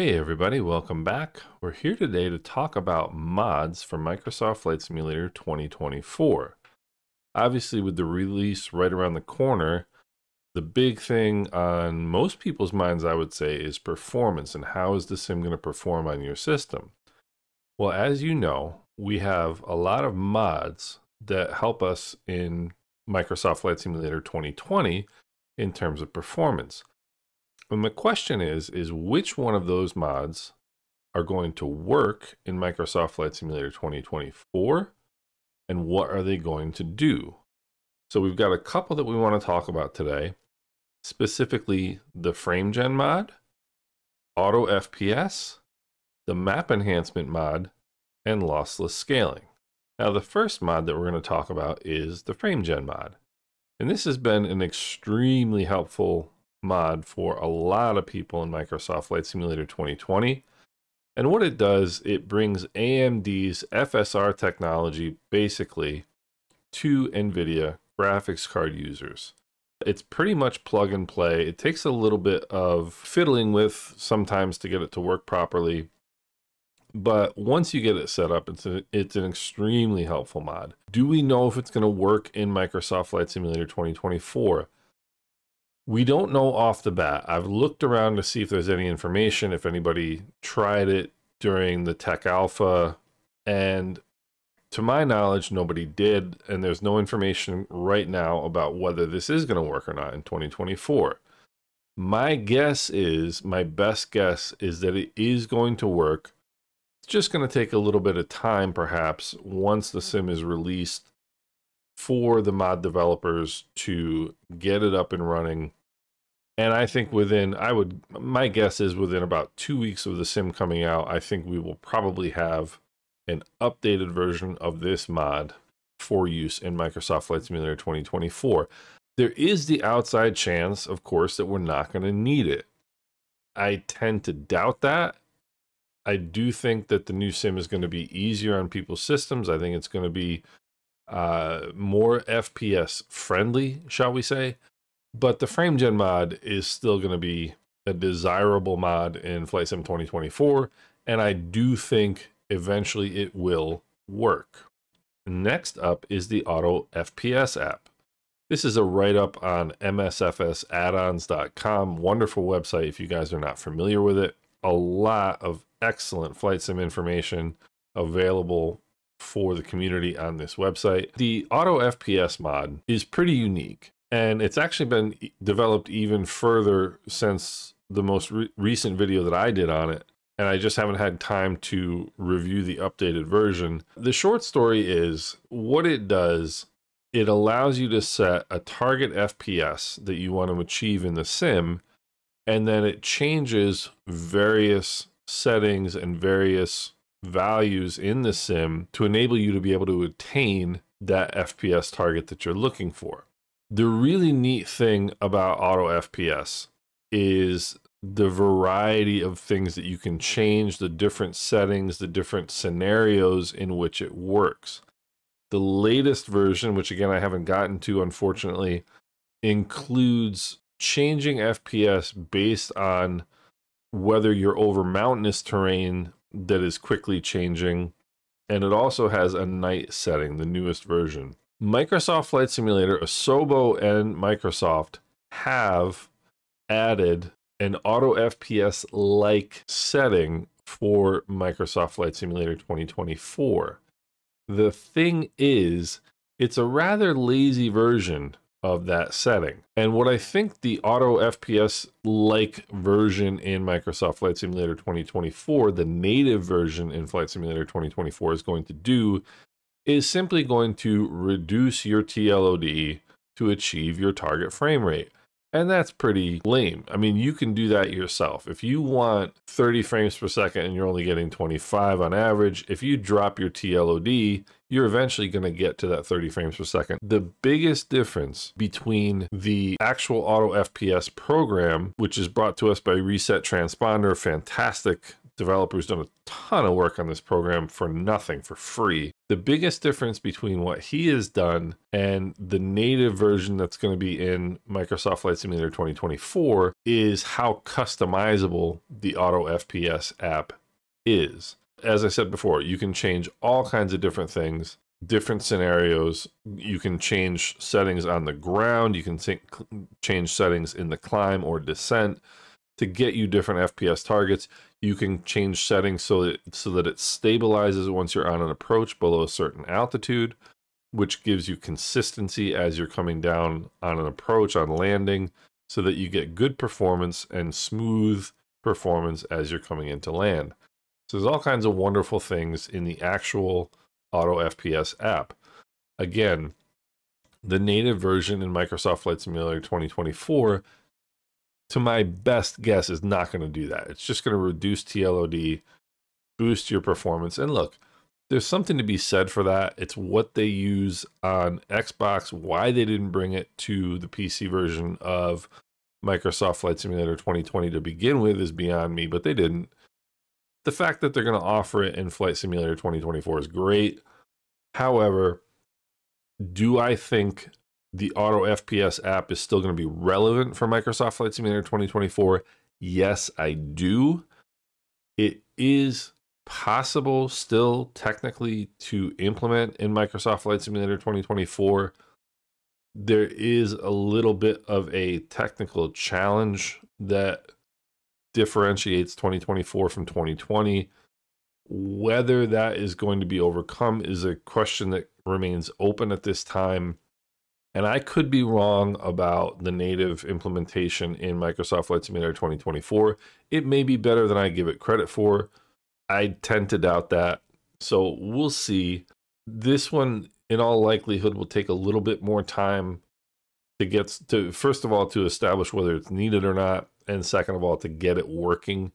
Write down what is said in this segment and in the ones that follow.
Hey everybody, welcome back. We're here today to talk about mods for Microsoft Flight Simulator 2024. Obviously, with the release right around the corner, the big thing on most people's minds, I would say, is performance and how is the sim going to perform on your system? Well, as you know, we have a lot of mods that help us in Microsoft Flight Simulator 2020 in terms of performance. And the question is which one of those mods are going to work in Microsoft Flight Simulator 2024? And what are they going to do? So we've got a couple that we want to talk about today, specifically the Frame Gen mod, Auto FPS, the Map Enhancement mod, and lossless scaling. Now, the first mod that we're going to talk about is the Frame Gen mod. And this has been an extremely helpful mod for a lot of people in Microsoft Flight Simulator 2020. And what it does, it brings AMD's FSR technology basically to NVIDIA graphics card users. It's pretty much plug and play. It takes a little bit of fiddling with sometimes to get it to work properly. But once you get it set up, it's an extremely helpful mod. Do we know if it's going to work in Microsoft Flight Simulator 2024? We don't know off the bat. I've looked around to see if there's any information, if anybody tried it during the tech alpha. And to my knowledge, nobody did. And there's no information right now about whether this is going to work or not in 2024. My best guess is that it is going to work. It's just going to take a little bit of time, perhaps, once the sim is released for the mod developers to get it up and running. And I think my guess is within about 2 weeks of the sim coming out, I think we will probably have an updated version of this mod for use in Microsoft Flight Simulator 2024. There is the outside chance, of course, that we're not going to need it. I tend to doubt that. I do think that the new sim is going to be easier on people's systems. I think it's going to be more FPS friendly, shall we say. But the Frame Gen mod is still going to be a desirable mod in Flight Sim 2024, and I do think eventually it will work. Next up is the Auto FPS app. This is a write-up on msfsaddons.com. Wonderful website if you guys are not familiar with it. A lot of excellent flight sim information available for the community on this website. The Auto FPS mod is pretty unique, and it's actually been developed even further since the most recent video that I did on it, and I just haven't had time to review the updated version. The short story is what it does, it allows you to set a target FPS that you want to achieve in the sim, and then it changes various settings and various values in the sim to enable you to be able to attain that FPS target that you're looking for. The really neat thing about Auto FPS is the variety of things that you can change, the different settings, the different scenarios in which it works. The latest version, which again I haven't gotten to unfortunately, includes changing FPS based on whether you're over mountainous terrain that is quickly changing, and it also has a night setting, the newest version. Microsoft Flight Simulator, Asobo and Microsoft have added an Auto FPS-like setting for Microsoft Flight Simulator 2024. The thing is, it's a rather lazy version of that setting. And what I think the Auto FPS-like version in Microsoft Flight Simulator 2024, the native version in Flight Simulator 2024 is going to do is simply going to reduce your TLOD to achieve your target frame rate. And that's pretty lame. I mean, you can do that yourself. If you want 30 frames per second and you're only getting 25 on average, if you drop your TLOD, you're eventually going to get to that 30 frames per second. The biggest difference between the actual Auto FPS program, which is brought to us by Reset Transponder, fantastic developer's done a ton of work on this program for nothing, for free. The biggest difference between what he has done and the native version that's going to be in Microsoft Flight Simulator 2024 is how customizable the Auto FPS app is. As I said before, you can change all kinds of different things, different scenarios. You can change settings on the ground. You can change settings in the climb or descent to get you different FPS targets. You can change settings so that it stabilizes once you're on an approach below a certain altitude, which gives you consistency as you're coming down on an approach, on landing, so that you get good performance and smooth performance as you're coming into land. So there's all kinds of wonderful things in the actual Auto FPS app. Again, the native version in Microsoft Flight Simulator 2024, to my best guess, is not going to do that. It's just going to reduce TLOD, boost your performance. And look, there's something to be said for that. It's what they use on Xbox, why they didn't bring it to the PC version of Microsoft Flight Simulator 2020 to begin with is beyond me, but they didn't. The fact that they're going to offer it in Flight Simulator 2024 is great. However, do I think the Auto FPS app is still going to be relevant for Microsoft Flight Simulator 2024? Yes, I do. It is possible still technically to implement in Microsoft Flight Simulator 2024. There is a little bit of a technical challenge that differentiates 2024 from 2020. Whether that is going to be overcome is a question that remains open at this time. And I could be wrong about the native implementation in Microsoft Flight Simulator 2024. It may be better than I give it credit for. I tend to doubt that. So we'll see. This one, in all likelihood, will take a little bit more time to get to, first of all, to establish whether it's needed or not, and second of all, to get it working.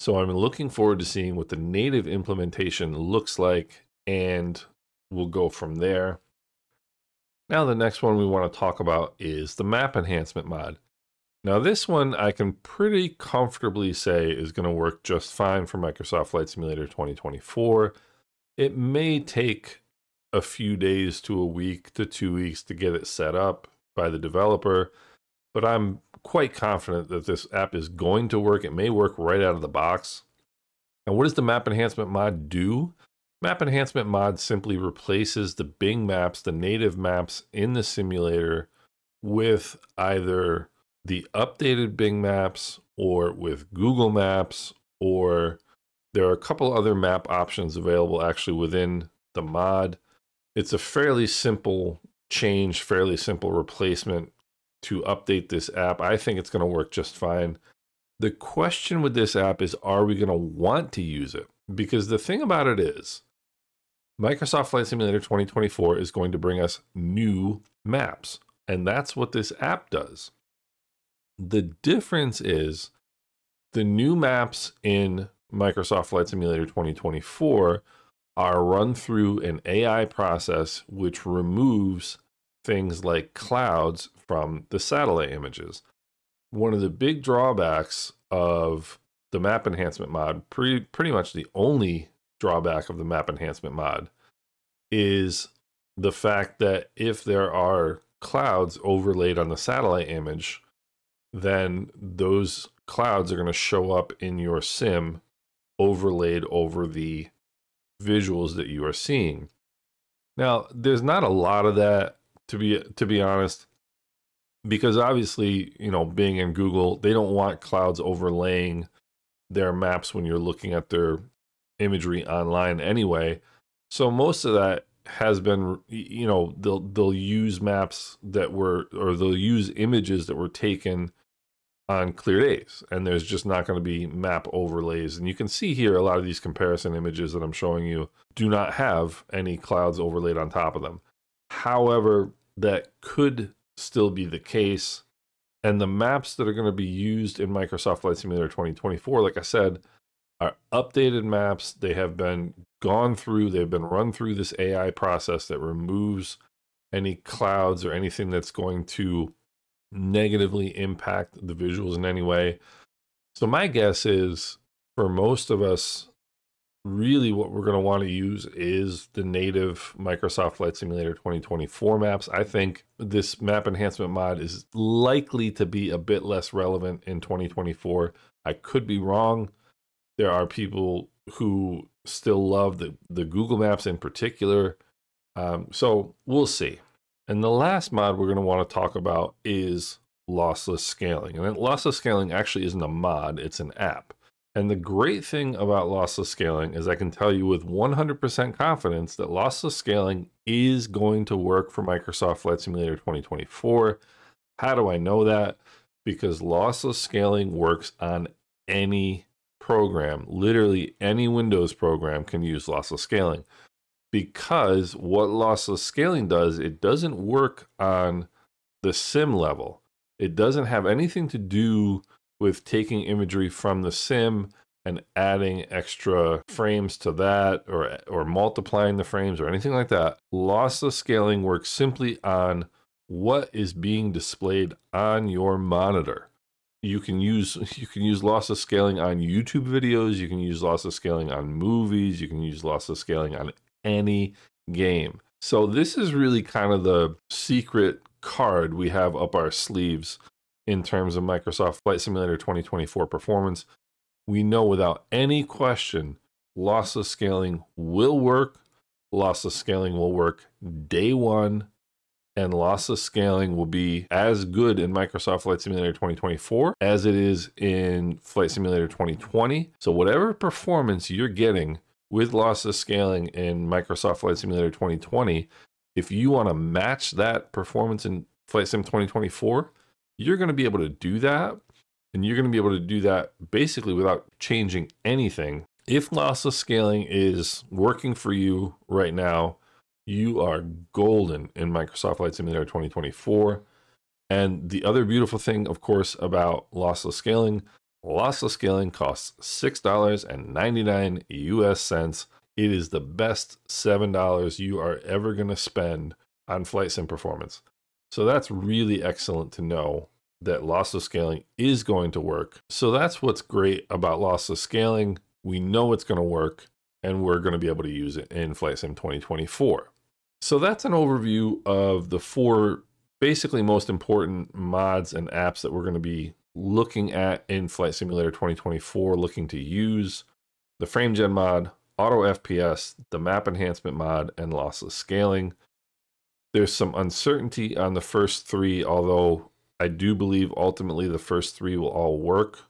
So I'm looking forward to seeing what the native implementation looks like, and we'll go from there. Now the next one we want to talk about is the map enhancement mod. Now this one I can pretty comfortably say is going to work just fine for Microsoft Flight Simulator 2024. It may take a few days to a week to 2 weeks to get it set up by the developer, but I'm quite confident that this app is going to work. It may work right out of the box. And what does the map enhancement mod do? Map enhancement mod simply replaces the Bing Maps, the native maps in the simulator, with either the updated Bing Maps or with Google Maps, or there are a couple other map options available actually within the mod. It's a fairly simple change, fairly simple replacement to update this app. I think it's going to work just fine. The question with this app is, are we going to want to use it? Because the thing about it is, Microsoft Flight Simulator 2024 is going to bring us new maps, and that's what this app does. The difference is the new maps in Microsoft Flight Simulator 2024 are run through an AI process which removes things like clouds from the satellite images. One of the big drawbacks of the map enhancement mod, pretty much the only drawback of the map enhancement mod, is the fact that if there are clouds overlaid on the satellite image, then those clouds are going to show up in your sim overlaid over the visuals that you are seeing. Now, there's not a lot of that, to be honest, because obviously, you know, Bing and Google, they don't want clouds overlaying their maps when you're looking at their imagery online anyway. So most of that has been, you know, they'll use maps that were, or they'll use images that were taken on clear days, and there's just not going to be map overlays. And you can see here a lot of these comparison images that I'm showing you do not have any clouds overlaid on top of them. However, that could still be the case. And the maps that are going to be used in Microsoft Flight Simulator 2024, like I said, are updated maps. They have been gone through, they've been run through this AI process that removes any clouds or anything that's going to negatively impact the visuals in any way. So my guess is for most of us, really what we're going to want to use is the native Microsoft Flight Simulator 2024 maps. I think this map enhancement mod is likely to be a bit less relevant in 2024. I could be wrong. There are people who still love the Google Maps in particular. So we'll see. And the last mod we're going to want to talk about is lossless scaling. And lossless scaling actually isn't a mod, it's an app. And the great thing about lossless scaling is I can tell you with 100% confidence that lossless scaling is going to work for Microsoft Flight Simulator 2024. How do I know that? Because lossless scaling works on any program. Literally any Windows program can use lossless scaling. Because what lossless scaling does, it doesn't work on the sim level. It doesn't have anything to do with taking imagery from the sim and adding extra frames to that or multiplying the frames or anything like that. Lossless scaling works simply on what is being displayed on your monitor. You can use lossless scaling on YouTube videos, you can use lossless scaling on movies, you can use lossless scaling on any game. So this is really kind of the secret card we have up our sleeves in terms of Microsoft Flight Simulator 2024 performance. We know without any question, lossless scaling will work. Lossless scaling will work day one, and lossless scaling will be as good in Microsoft Flight Simulator 2024 as it is in Flight Simulator 2020. So whatever performance you're getting with lossless scaling in Microsoft Flight Simulator 2020, if you wanna match that performance in Flight Sim 2024, you're going to be able to do that, and you're going to be able to do that basically without changing anything. If lossless scaling is working for you right now, you are golden in Microsoft Flight Simulator 2024. And the other beautiful thing, of course, about lossless scaling costs $6.99 US. It is the best $7 you are ever going to spend on flight sim performance. So that's really excellent to know that lossless scaling is going to work. So that's what's great about lossless scaling. We know it's going to work, and we're going to be able to use it in Flight Sim 2024. So that's an overview of the four basically most important mods and apps that we're going to be looking at in Flight Simulator 2024, looking to use: the Frame Gen mod, Auto FPS, the Map Enhancement mod, and lossless scaling. There's some uncertainty on the first three, although I do believe ultimately the first three will all work.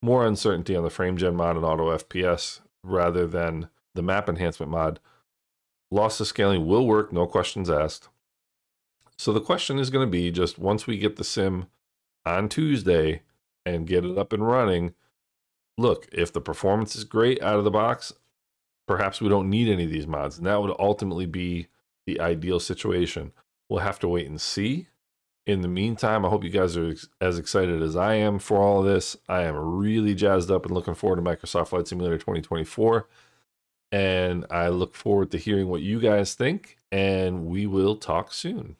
More uncertainty on the Frame Gen mod and Auto FPS rather than the Map Enhancement mod. Lossless scaling will work, no questions asked. So the question is going to be, just once we get the sim on Tuesday and get it up and running, look, if the performance is great out of the box, perhaps we don't need any of these mods. And that would ultimately be the ideal situation. We'll have to wait and see. In the meantime, I hope you guys are as excited as I am for all of this. I am really jazzed up and looking forward to Microsoft Flight Simulator 2024. And I look forward to hearing what you guys think, and we will talk soon.